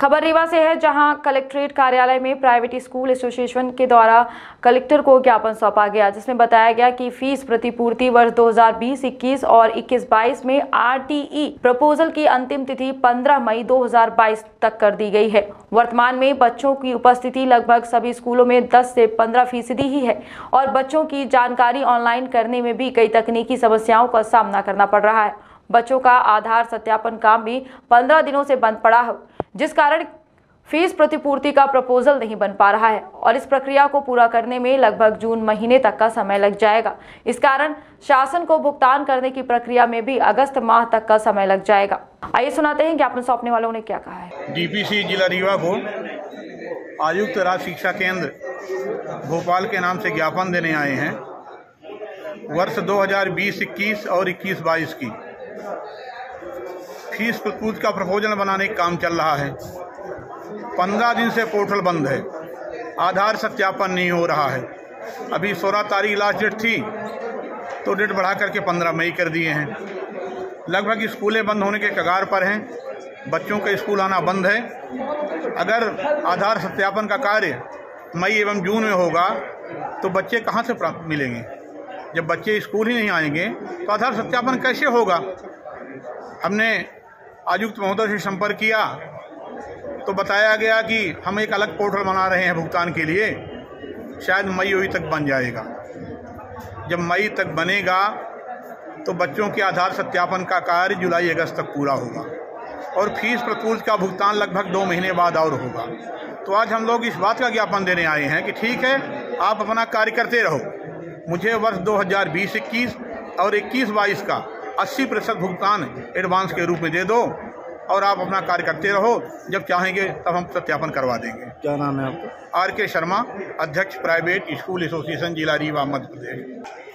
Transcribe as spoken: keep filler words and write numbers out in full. खबर रीवा से है, जहां कलेक्ट्रेट कार्यालय में प्राइवेट स्कूल एसोसिएशन के द्वारा कलेक्टर को ज्ञापन सौंपा गया, जिसमें बताया गया कि फीस प्रतिपूर्ति वर्ष दो हज़ार बीस इक्कीस और इक्कीस बाईस में आरटीई प्रपोजल की अंतिम तिथि पंद्रह मई दो हज़ार बाईस तक कर दी गई है। वर्तमान में बच्चों की उपस्थिति लगभग सभी स्कूलों में दस से पंद्रह फीसदी ही है और बच्चों की जानकारी ऑनलाइन करने में भी कई तकनीकी समस्याओं का सामना करना पड़ रहा है। बच्चों का आधार सत्यापन काम भी पंद्रह दिनों से बंद पड़ा है, जिस कारण फीस प्रतिपूर्ति का प्रपोजल नहीं बन पा रहा है और इस प्रक्रिया को पूरा करने में लगभग जून महीने तक का समय लग जाएगा। इस कारण शासन को भुगतान करने की प्रक्रिया में भी अगस्त माह तक का समय लग जाएगा। आइए सुनाते हैं ज्ञापन सौंपने वालों ने क्या कहा है। डीपीसी जिला रीवा को आयुक्त राज शिक्षा केंद्र भोपाल के नाम से ज्ञापन देने आए हैं। वर्ष दो हजार बीस इक्कीस और इक्कीस बाईस की फीस प्रतिपूर्ति का प्रपोजल बनाने का काम चल रहा है। पंद्रह दिन से पोर्टल बंद है, आधार सत्यापन नहीं हो रहा है। अभी सोलह तारीख लास्ट डेट थी तो डेट बढ़ा करके पंद्रह मई कर दिए हैं। लगभग स्कूलें बंद होने के कगार पर हैं, बच्चों का स्कूल आना बंद है। अगर आधार सत्यापन का कार्य मई एवं जून में होगा तो बच्चे कहाँ से प्राप्त मिलेंगे? जब बच्चे स्कूल ही नहीं आएंगे तो आधार सत्यापन कैसे होगा? हमने आयुक्त महोदय से संपर्क किया तो बताया गया कि हम एक अलग पोर्टल बना रहे हैं भुगतान के लिए, शायद मई वही तक बन जाएगा। जब मई तक बनेगा तो बच्चों के आधार सत्यापन का कार्य जुलाई अगस्त तक पूरा होगा और फीस प्रतिपूर्ति का भुगतान लगभग दो महीने बाद और होगा। तो आज हम लोग इस बात का ज्ञापन देने आए हैं कि ठीक है, आप अपना कार्य करते रहो, मुझे वर्ष दो हज़ार बीस इक्कीस और इक्कीस बाईस का अस्सी प्रतिशत भुगतान एडवांस के रूप में दे दो और आप अपना कार्य करते रहो। जब चाहेंगे तब हम सत्यापन करवा देंगे। क्या नाम है आपका? आर के शर्मा, अध्यक्ष प्राइवेट स्कूल एसोसिएशन जिला रीवा मध्य प्रदेश।